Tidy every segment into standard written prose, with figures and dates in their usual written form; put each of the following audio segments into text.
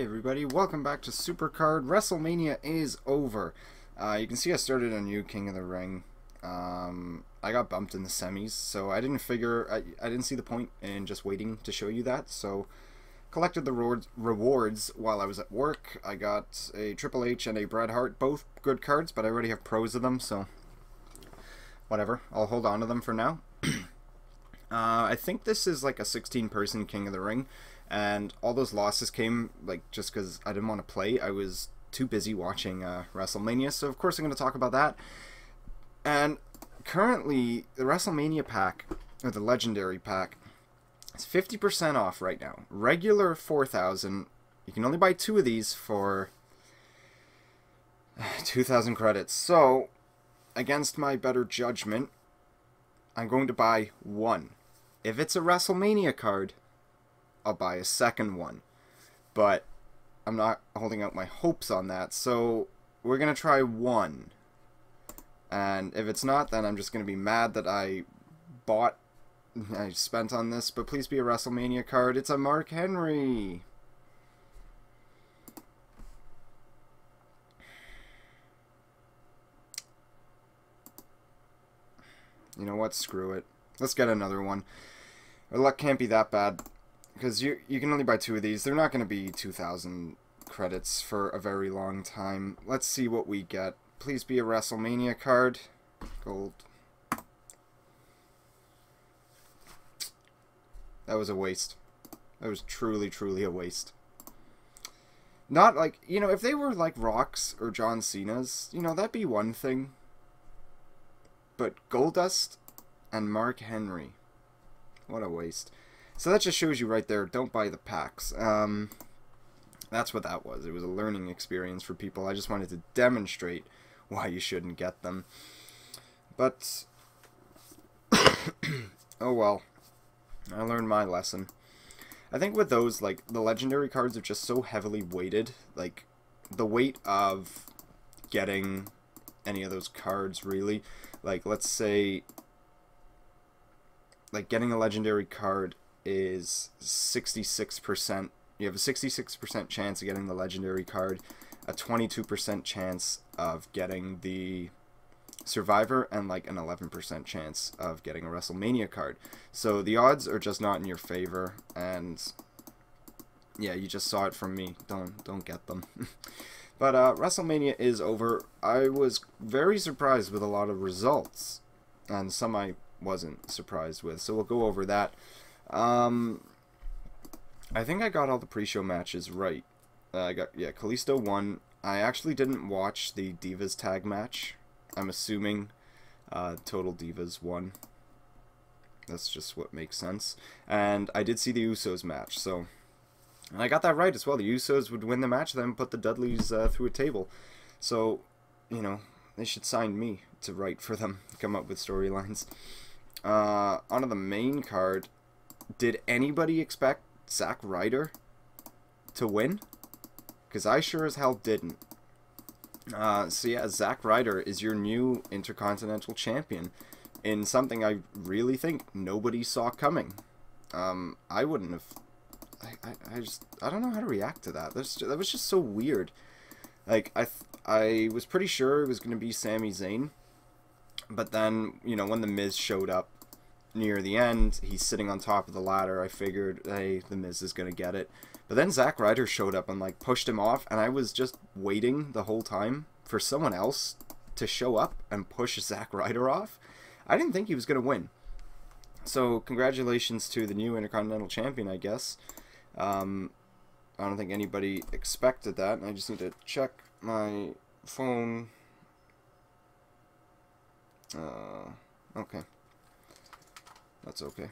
Hey everybody, welcome back to SuperCard. WrestleMania is over. You can see I started a new King of the Ring. I got bumped in the semis, so I didn't figure, I didn't see the point in just waiting to show you that, so collected the rewards while I was at work. I got a Triple H and a Bret Hart, both good cards, but I already have pros of them, so whatever. I'll hold on to them for now. I think this is like a 16-person King of the Ring, and all those losses came like just because I didn't want to play. I was too busy watching WrestleMania, so of course I'm going to talk about that. And currently, the WrestleMania pack, or the Legendary pack, is 50% off right now. Regular 4,000. You can only buy two of these for 2,000 credits. So, against my better judgment, I'm going to buy one. If it's a WrestleMania card, I'll buy a second one, but I'm not holding out my hopes on that, so we're gonna try one, and if it's not, then I'm just gonna be mad that I spent on this. But please be a WrestleMania card. It's a Mark Henry. You know what, screw it, let's get another one. Our luck can't be that bad, because you can only buy two of these. They're not going to be 2,000 credits for a very long time. Let's see what we get. Please be a WrestleMania card. Gold. That was a waste. That was truly, truly a waste. Not like, you know, if they were like Rock's or John Cena's, you know, that'd be one thing. But Goldust and Mark Henry. What a waste. So that just shows you right there, don't buy the packs. That's what that was. It was a learning experience for people. I just wanted to demonstrate why you shouldn't get them. But, oh well. I learned my lesson. I think with those, like, the legendary cards are just so heavily weighted. Like, the weight of getting any of those cards, really. Like, let's say, like, getting a legendary card is 66%. You have a 66% chance of getting the legendary card, a 22% chance of getting the Survivor, and like an 11% chance of getting a WrestleMania card. So the odds are just not in your favor, and yeah, you just saw it from me. Don't get them. But WrestleMania is over. I was very surprised with a lot of results, and some I wasn't surprised with, so we'll go over that. I think I got all the pre-show matches right. I got, yeah, Kalisto won. I actually didn't watch the Divas tag match. I'm assuming Total Divas won. That's just what makes sense. And I did see the Usos match, so, and I got that right as well. The Usos would win the match, then put the Dudleys through a table. So, you know, they should sign me to write for them, come up with storylines. Onto the main card. Did anybody expect Zack Ryder to win? Because I sure as hell didn't. So yeah, Zack Ryder is your new Intercontinental Champion in something I really think nobody saw coming. I wouldn't have. I don't know how to react to that. That was just so weird. Like, I was pretty sure it was going to be Sami Zayn. But then, you know, when The Miz showed up near the end, he's sitting on top of the ladder, I figured, hey, The Miz is gonna get it. But then Zack Ryder showed up and like pushed him off, and I was just waiting the whole time for someone else to show up and push Zack Ryder off. I didn't think he was gonna win. So congratulations to the new Intercontinental Champion, I guess. I don't think anybody expected that, and I just need to check my phone. Okay. That's okay.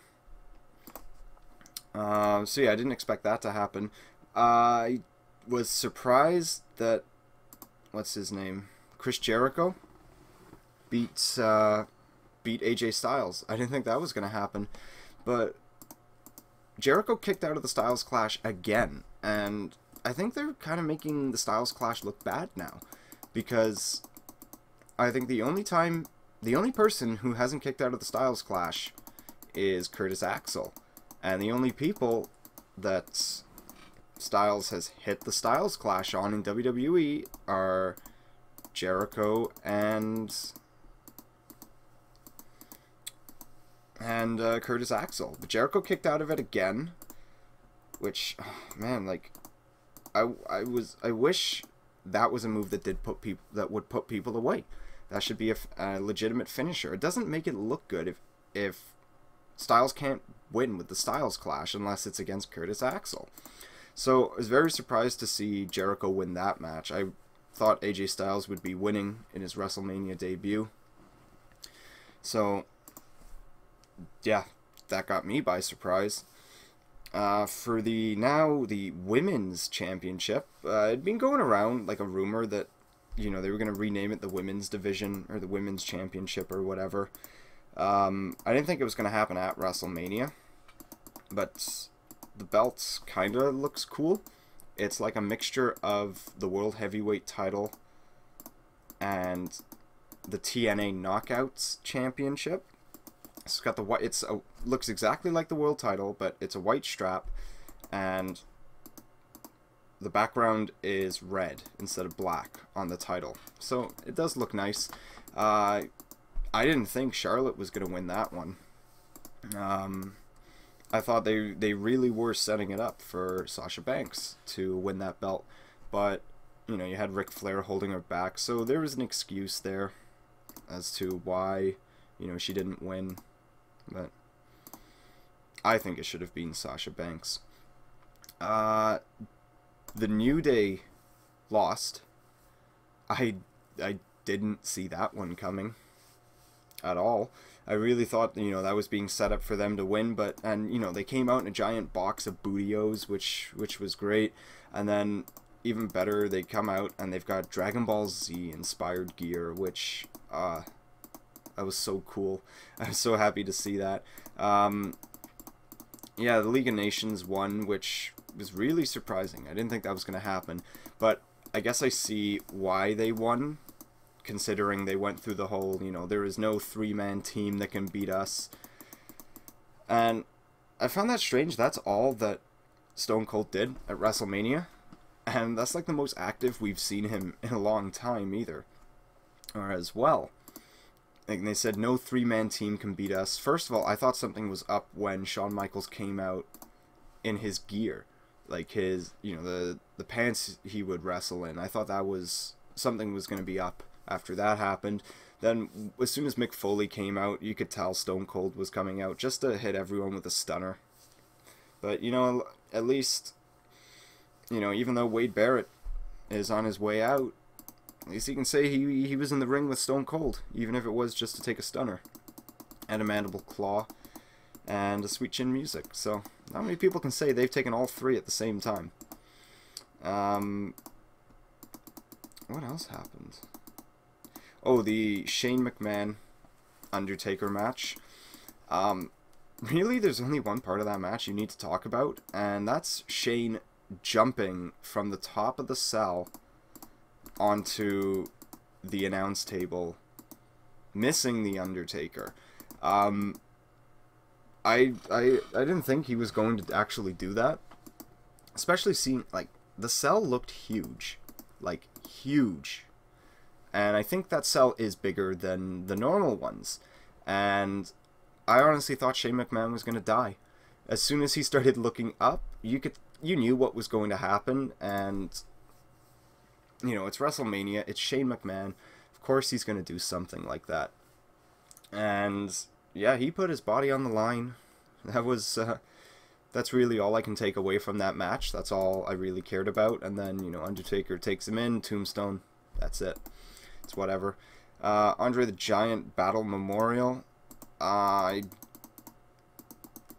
So yeah, I didn't expect that to happen. I was surprised that, what's his name, Chris Jericho beat AJ Styles. I didn't think that was gonna happen, but Jericho kicked out of the Styles Clash again, and I think they're kind of making the Styles Clash look bad now, because I think the only person who hasn't kicked out of the Styles Clash is Curtis Axel, and the only people that Styles has hit the Styles Clash on in WWE are Jericho and Curtis Axel. But Jericho kicked out of it again, which, oh, man, like, I wish that was a move that did put people, that would put people away. That should be a legitimate finisher. It doesn't make it look good if Styles can't win with the Styles Clash unless it's against Curtis Axel. So I was very surprised to see Jericho win that match. I thought AJ Styles would be winning in his WrestleMania debut. So yeah, that got me by surprise. For the now the women's championship, it'd been going around like a rumor that, you know, they were going to rename it the women's division or the women's championship or whatever. I didn't think it was going to happen at WrestleMania, but the belt kind of looks cool. It's like a mixture of the World Heavyweight title and the TNA Knockouts Championship. It's got the white. It's a, looks exactly like the world title, but it's a white strap, and the background is red instead of black on the title. So it does look nice. I didn't think Charlotte was going to win that one. I thought they really were setting it up for Sasha Banks to win that belt. But, you know, you had Ric Flair holding her back. So there was an excuse there as to why, you know, she didn't win. But I think it should have been Sasha Banks. The New Day lost. I didn't see that one coming at all. I really thought, you know, that was being set up for them to win, but, and, you know, they came out in a giant box of bootios, which was great. And then even better, they come out and they've got Dragon Ball Z inspired gear, which that was so cool. I was so happy to see that. Yeah, the League of Nations won, which was really surprising. I didn't think that was going to happen, but I guess I see why they won, considering they went through the whole, you know, there is no three-man team that can beat us. And I found that strange. That's all that Stone Cold did at WrestleMania, and that's like the most active we've seen him in a long time either, or as well. And they said no three-man team can beat us. First of all, I thought something was up when Shawn Michaels came out in his gear, like his, you know, the pants he would wrestle in. I thought that was something was going to be up after that happened. Then as soon as Mick Foley came out, you could tell Stone Cold was coming out just to hit everyone with a stunner. But, you know, at least, you know, even though Wade Barrett is on his way out, at least he can say he was in the ring with Stone Cold, even if it was just to take a stunner and a mandible claw and a sweet chin music. So not many people can say they've taken all three at the same time. What else happened? Oh, the Shane McMahon Undertaker match. Really, there's only one part of that match you need to talk about, and that's Shane jumping from the top of the cell onto the announce table, missing the Undertaker. I didn't think he was going to actually do that, especially seeing, like, the cell looked huge, like huge. And I think that cell is bigger than the normal ones. And I honestly thought Shane McMahon was going to die. As soon as he started looking up, you knew what was going to happen. And, you know, it's WrestleMania. It's Shane McMahon. Of course he's going to do something like that. And, yeah, he put his body on the line. That was... that's really all I can take away from that match. That's all I really cared about. And then, you know, Undertaker takes him in. Tombstone. That's it. It's whatever. Andre the Giant Battle Memorial. I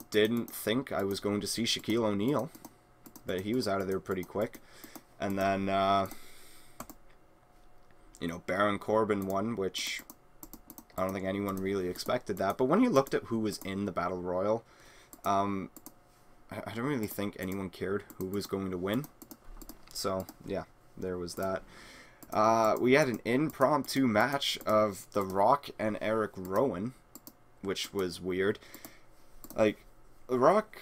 didn't think I was going to see Shaquille O'Neal, but he was out of there pretty quick. And then, you know, Baron Corbin won, which I don't think anyone really expected that. But when you looked at who was in the Battle Royal, I don't really think anyone cared who was going to win. So, yeah, there was that. We had an impromptu match of The Rock and Eric Rowan, which was weird. Like, The Rock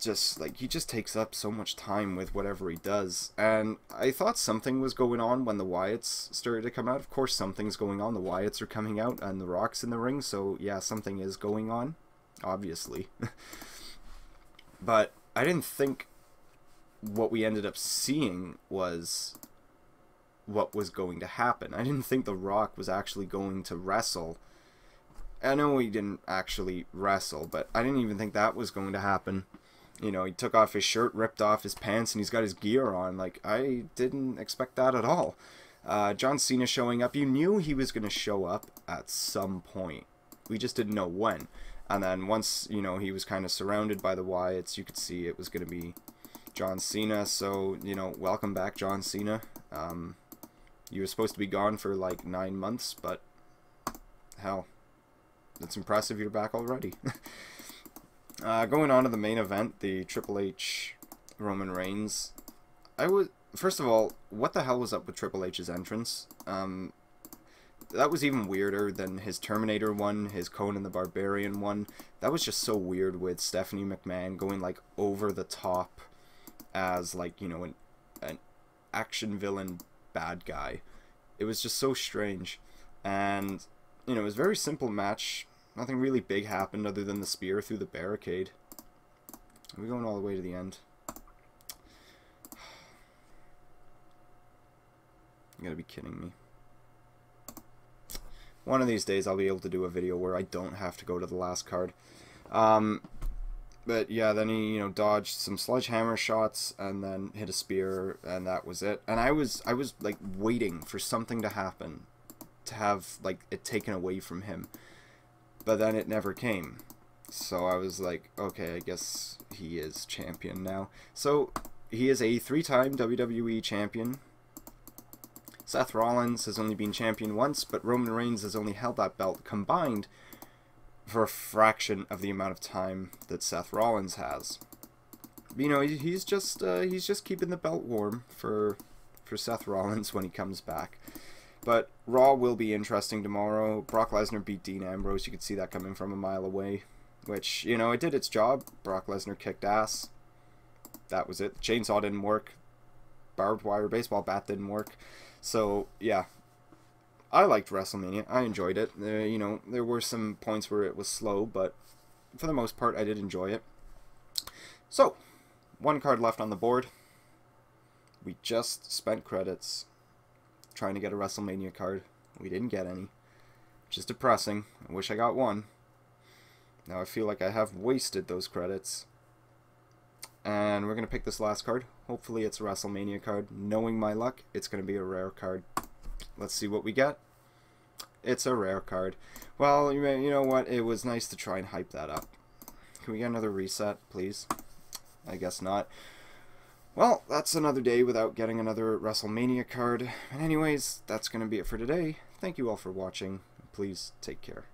just like, he just takes up so much time with whatever he does. And I thought something was going on when the Wyatts started to come out. Of course something's going on. The Wyatts are coming out and the Rock's in the ring, so yeah, something is going on, obviously. But I didn't think what we ended up seeing was what was going to happen. I didn't think The Rock was actually going to wrestle. I know he didn't actually wrestle, but I didn't even think that was going to happen. You know, he took off his shirt, ripped off his pants, and he's got his gear on. Like, I didn't expect that at all. John Cena showing up. You knew he was going to show up at some point. We just didn't know when. And then once, you know, he was kind of surrounded by the Wyatts, you could see it was going to be John Cena. So, you know, welcome back, John Cena. You were supposed to be gone for like 9 months, but hell, that's impressive you're back already. Going on to the main event, the Triple H Roman Reigns. First of all, what the hell was up with Triple H's entrance? That was even weirder than his Terminator one, his Conan the Barbarian one. That was just so weird with Stephanie McMahon going like over the top as like, you know, an action villain bad guy. It was just so strange. And, you know, it was a very simple match. Nothing really big happened other than the spear through the barricade. Are we going all the way to the end? You gotta be kidding me. One of these days I'll be able to do a video where I don't have to go to the last card. But yeah, then he, you know, dodged some sledgehammer shots and then hit a spear, and that was it. And I was like waiting for something to happen, to have like it taken away from him, but then it never came. So I was like, okay, I guess he is champion now. So he is a three-time WWE champion. Seth Rollins has only been champion once, but Roman Reigns has only held that belt combined for a fraction of the amount of time that Seth Rollins has. You know, he's just keeping the belt warm for Seth Rollins when he comes back. But Raw will be interesting tomorrow. Brock Lesnar beat Dean Ambrose. You could see that coming from a mile away, which, you know, it did its job. Brock Lesnar kicked ass. That was it. The chainsaw didn't work. Barbed wire baseball bat didn't work. So yeah, I liked WrestleMania. I enjoyed it. You know, there were some points where it was slow, but for the most part, I did enjoy it. So, one card left on the board. We just spent credits trying to get a WrestleMania card. We didn't get any, which is depressing. I wish I got one. Now I feel like I have wasted those credits. And we're going to pick this last card. Hopefully it's a WrestleMania card. Knowing my luck, it's going to be a rare card. Let's see what we get. It's a rare card. Well, you know what? It was nice to try and hype that up. Can we get another reset, please? I guess not. Well, that's another day without getting another WrestleMania card. And anyways, that's going to be it for today. Thank you all for watching. Please take care.